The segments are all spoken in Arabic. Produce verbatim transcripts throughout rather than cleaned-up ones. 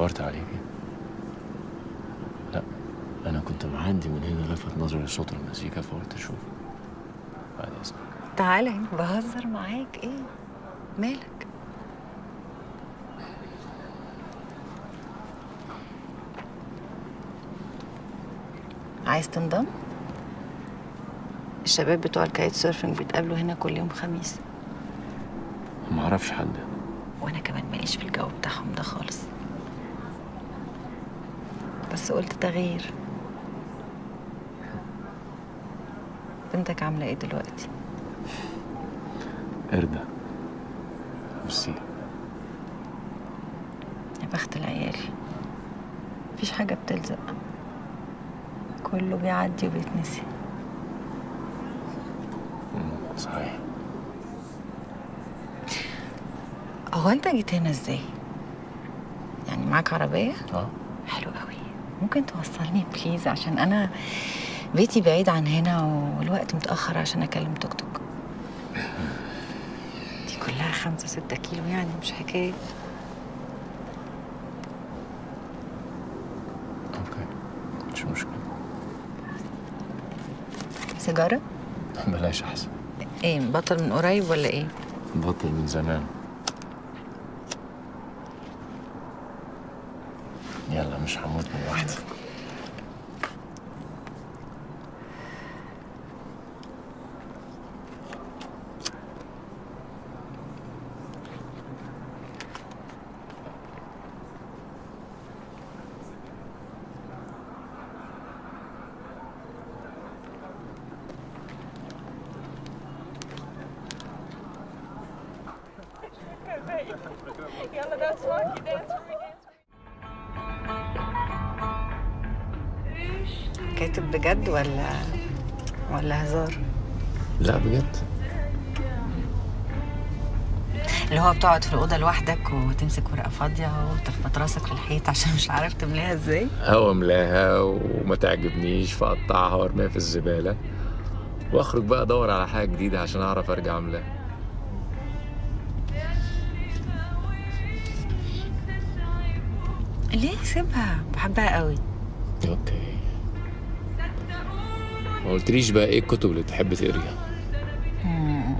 دورت عليكي؟ لا، أنا كنت معدي من هنا لفت نظري صوت المزيكا فقلت أشوفه. بعد إذنك. تعالى هنا بهزر معاك. إيه؟ مالك؟ عايز تنضم؟ الشباب بتوع الكايت سيرفنج بيتقابلوا هنا كل يوم خميس. ما اعرفش حد. وانا كمان ماليش في الجو بتاعهم ده خالص، بس قلت تغيير. بنتك عامله ايه دلوقتي؟ قرده. بصي يا بخت العيال، مفيش حاجه بتلزق، كله بيعدي وبيتنسي. صحيح. هو انت جيت هنا ازاي؟ يعني معاك عربيه؟ اه. حلو قوي. ممكن توصلني بليز، عشان انا بيتي بعيد عن هنا والوقت متاخر عشان اكلم توك توك. دي كلها خمسة ستة كيلو، يعني مش حكايه. اوكي، مش مشكله. سيجاره؟ بلاش احسن. ايه، بطل من قريب ولا ايه؟ بطل من زمان. يلا مش هموت من لوحدي. كاتب بجد ولا ولا هزار؟ لا بجد. اللي هو بتقعد في الأوضة لوحدك وتمسك ورقة فاضية وتخبط راسك في الحيط عشان مش عارف تملاها ازاي؟ أو أملاها وما تعجبنيش فأقطعها وأرميها في الزبالة، وأخرج بقى أدور على حاجة جديدة عشان أعرف أرجع أملاها. ليه؟ سيبها، بحبها قوي. اوكي، ما قلتليش بقى ايه الكتب اللي تحب تقريها؟ امم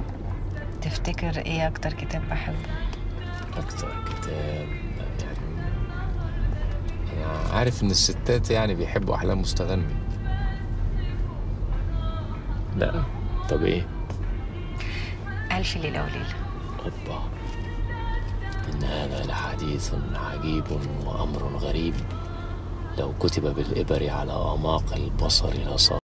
تفتكر ايه اكتر كتاب بحبه؟ اكتر كتاب يعني، يعني عارف ان الستات يعني بيحبوا احلام مستغني. لا طب ايه؟ ألف ليلة وليلة. اوبا، إن هذا لحديث عجيب وأمر غريب، لو كتب بالإبر على أعماق البصر لصار.